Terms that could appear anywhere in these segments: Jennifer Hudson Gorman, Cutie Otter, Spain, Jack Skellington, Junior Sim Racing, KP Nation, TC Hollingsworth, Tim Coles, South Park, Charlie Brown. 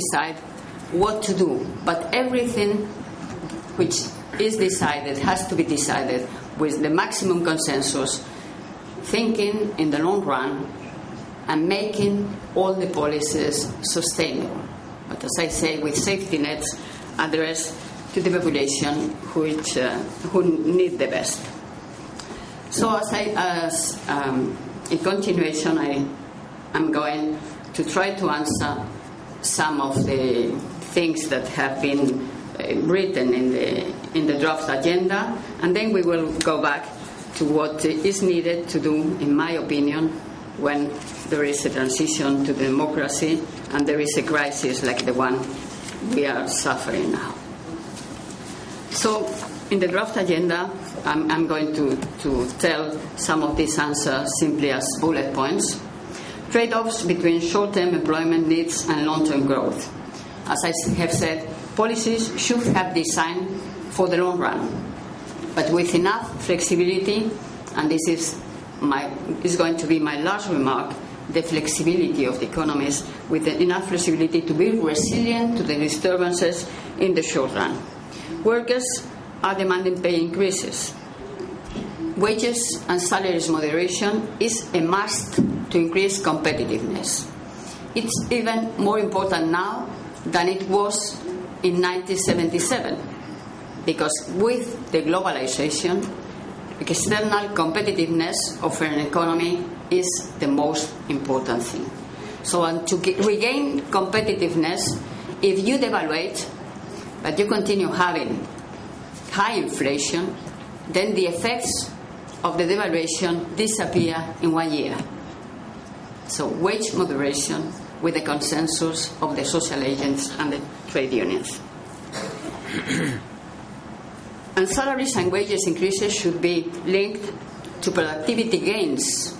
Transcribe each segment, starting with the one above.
decide what to do, but everything which is decided has to be decided with the maximum consensus, thinking in the long run and making all the policies sustainable. But as I say, with safety nets addressed to the population who need the best. So in continuation, I'm going to try to answer some of the things that have been written in the draft agenda, and then we will go back to what is needed to do, in my opinion, when there is a transition to democracy and there is a crisis like the one we are suffering now. So in the draft agenda, I'm going to tell some of these answers simply as bullet points. Trade-offs between short-term employment needs and long-term growth. As I have said, policies should have designed for the long run, but with enough flexibility, and this is going to be my last remark, the flexibility of the economies, with enough flexibility to be resilient to the disturbances in the short run. Workers are demanding pay increases. Wages and salaries moderation is a must to increase competitiveness. It's even more important now than it was in 1977, because with the globalization, external competitiveness of an economy is the most important thing. So and to regain competitiveness, if you devaluate, but you continue having high inflation, then the effects of the devaluation disappear in 1 year. So wage moderation with the consensus of the social agents and the trade unions. And salaries and wages increases should be linked to productivity gains,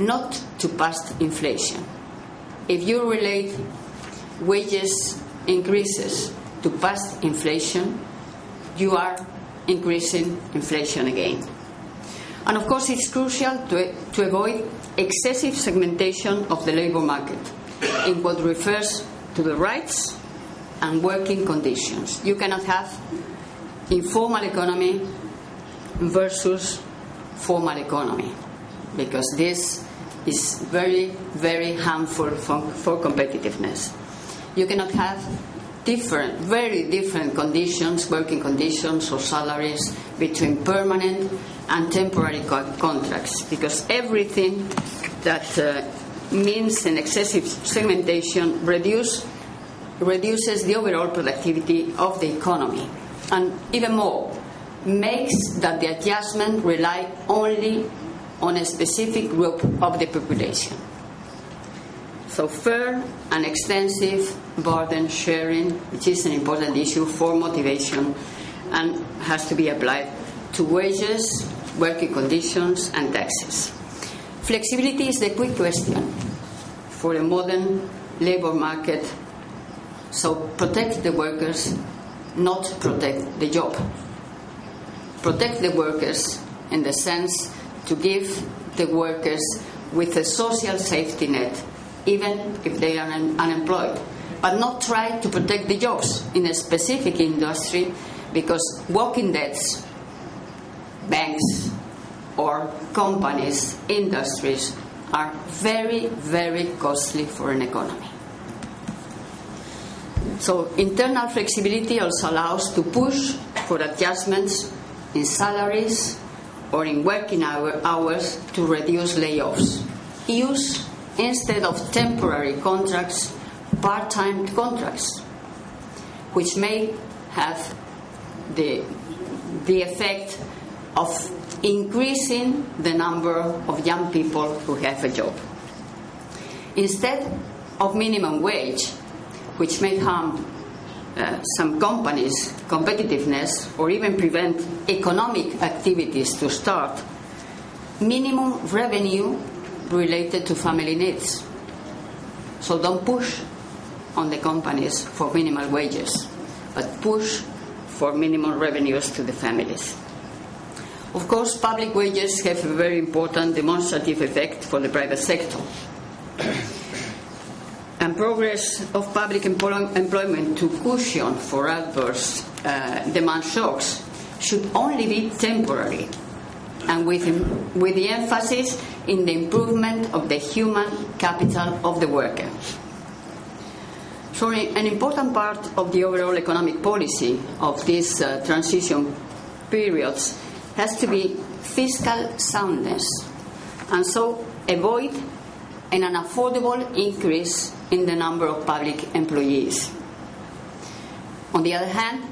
not to past inflation. If you relate wages increases to past inflation, you are increasing inflation again. And of course it's crucial to avoid excessive segmentation of the labour market in what refers to the rights and working conditions. You cannot have informal economy versus formal economy, because this is very, very harmful for competitiveness. You cannot have very different conditions, working conditions or salaries between permanent and temporary contracts, because everything that means an excessive segmentation reduces the overall productivity of the economy, and even more, makes that the adjustment rely only on a specific group of the population. So fair and extensive burden sharing, which is an important issue for motivation and has to be applied to wages, working conditions and taxes. Flexibility is the quick question for a modern labour market, so protect the workers, not protect the job. Protect the workers in the sense to give the workers with a social safety net, even if they are unemployed, but not try to protect the jobs in a specific industry, because walking debts, banks or companies, industries are very, very costly for an economy. So internal flexibility also allows to push for adjustments in salaries or in working hours to reduce layoffs. Use instead of temporary contracts, part-time contracts, which may have the effect of increasing the number of young people who have a job. Instead of minimum wage, which may harm some companies' competitiveness or even prevent economic activities to start, minimum revenue related to family needs. So don't push on the companies for minimal wages, but push for minimum revenues to the families. Of course, public wages have a very important demonstrative effect for the private sector. and progress of public employment to cushion for adverse demand shocks should only be temporary, and with the emphasis in the improvement of the human capital of the worker. So an important part of the overall economic policy of these transition periods has to be fiscal soundness, and so avoid an unaffordable increase in the number of public employees. On the other hand,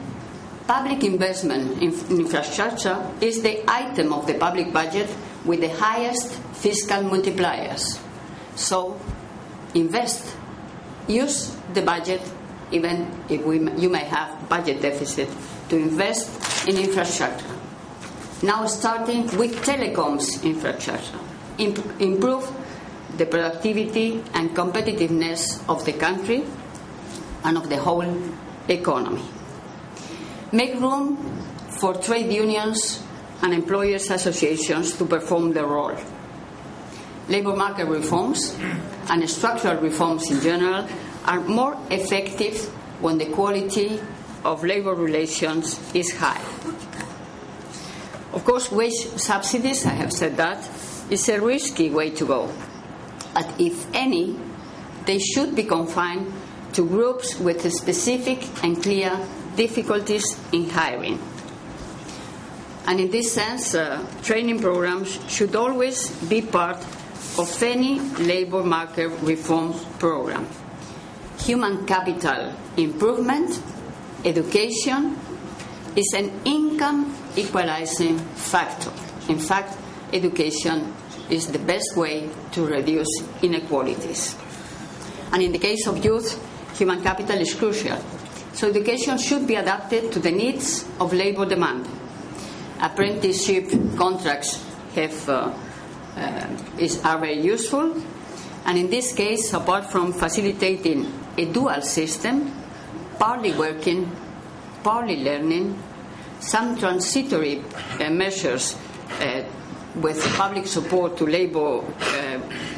public investment in infrastructure is the item of the public budget with the highest fiscal multipliers. So invest, use the budget, even if you may have budget deficit, to invest in infrastructure. Now starting with telecoms infrastructure, improve the productivity and competitiveness of the country and of the whole economy. Make room for trade unions and employers' associations to perform their role. Labour market reforms and structural reforms in general are more effective when the quality of labour relations is high. Of course, wage subsidies, I have said that, is a risky way to go. But if any, they should be confined to groups with specific and clear difficulties in hiring. And in this sense, training programs should always be part of any labour market reform program. Human capital improvement, education, is an income equalizing factor. In fact, education is the best way to reduce inequalities. And in the case of youth, human capital is crucial. So education should be adapted to the needs of labour demand. Apprenticeship contracts are very useful, and in this case, apart from facilitating a dual system, partly working, partly learning, some transitory measures with public support to labour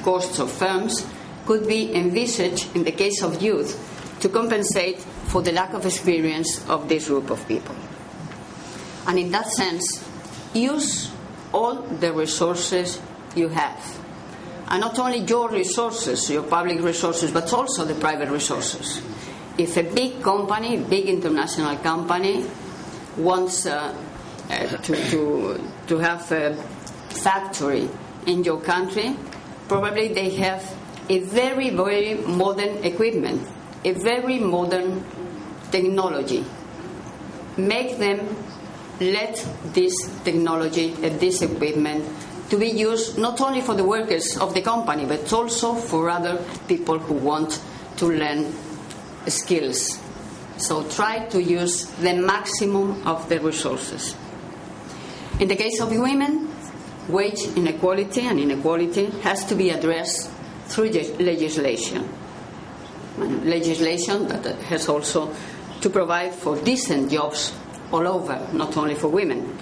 costs of firms could be envisaged in the case of youth to compensate for the lack of experience of this group of people. And in that sense, use all the resources you have. And not only your resources, your public resources, but also the private resources. If a big company, big international company, wants to have a factory in your country, probably they have a very, very modern equipment, a very modern technology. Make them let this technology and this equipment to be used not only for the workers of the company, but also for other people who want to learn skills. So try to use the maximum of the resources. In the case of women, wage inequality and inequality has to be addressed through legislation. Legislation that has also to provide for decent jobs all over, not only for women,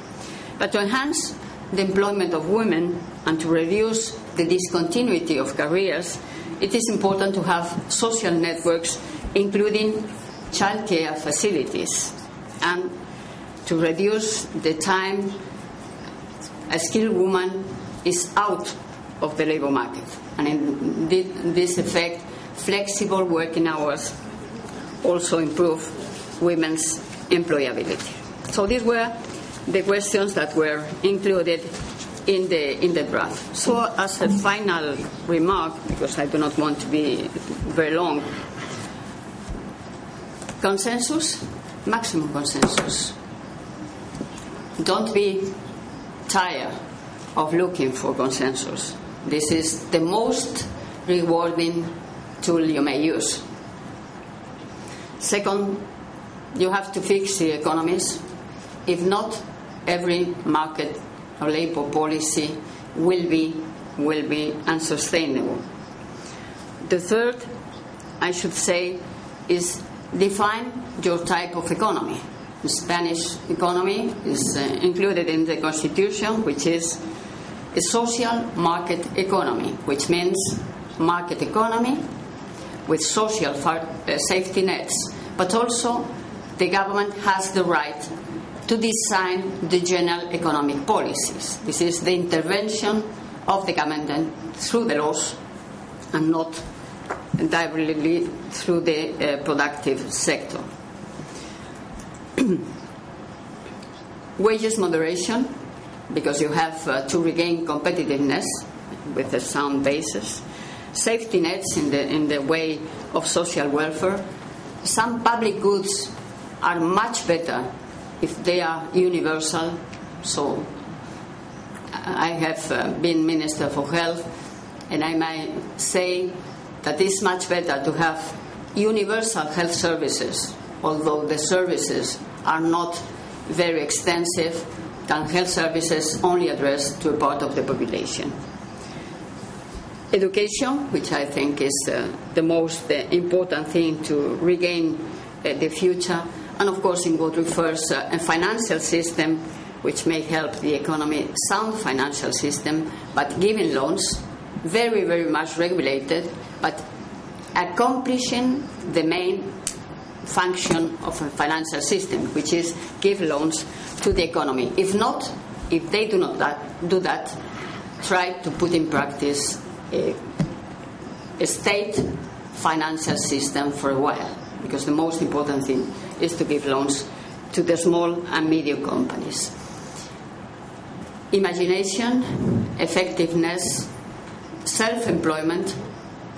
but to enhance the employment of women and to reduce the discontinuity of careers, it is important to have social networks, including childcare facilities, and to reduce the time a skilled woman is out of the labour market. And in this effect, flexible working hours also improve women's employability. So these were the questions that were included in the draft. So as a final remark, because I do not want to be very long, consensus, maximum consensus. Don't be tired of looking for consensus. This is the most rewarding tool you may use. Second, you have to fix the economies. If not, every market or labour policy will be unsustainable. The third, I should say, is define your type of economy. The Spanish economy is included in the Constitution, which is a social market economy, which means market economy with social safety nets, but also the government has the right to design the general economic policies. This is the intervention of the government through the laws and not directly through the productive sector. Wages moderation, because you have to regain competitiveness with a sound basis. Safety nets in the way of social welfare. Some public goods are much better if they are universal. So I have been Minister for Health, and I might say that it's much better to have universal health services, although the services are not very extensive, than health services only addressed to a part of the population. Education, which I think is the most important thing to regain the future, and of course in what refers to a financial system which may help the economy, sound financial system, but giving loans, very, very much regulated, but accomplishing the main function of a financial system, which is give loans to the economy. If not, if they do not do that, try to put in practice a state financial system for a while, because the most important thing is to give loans to the small and medium companies. Imagination, effectiveness, self-employment,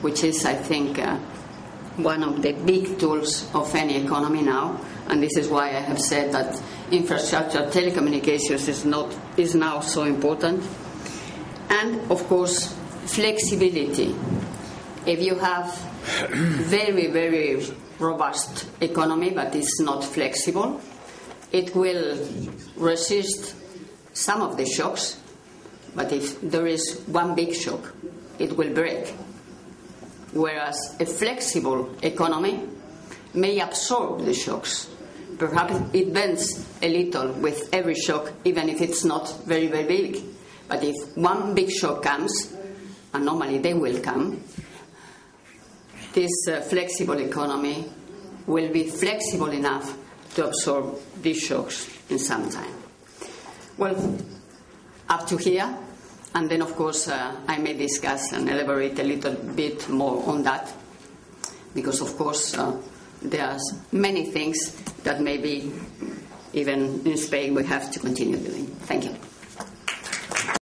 which is, I think, one of the big tools of any economy now, and this is why I have said that infrastructure, telecommunications is now so important. And of course, flexibility. If you have very, very robust economy, but it's not flexible, it will resist some of the shocks, but if there is one big shock, it will break. Whereas a flexible economy may absorb the shocks. Perhaps it bends a little with every shock, even if it's not very, very big. But if one big shock comes, and normally they will come, this flexible economy will be flexible enough to absorb these shocks in some time. Well, up to here. And then, of course, I may discuss and elaborate a little bit more on that, because, of course, there are many things that maybe even in Spain we have to continue doing. Thank you.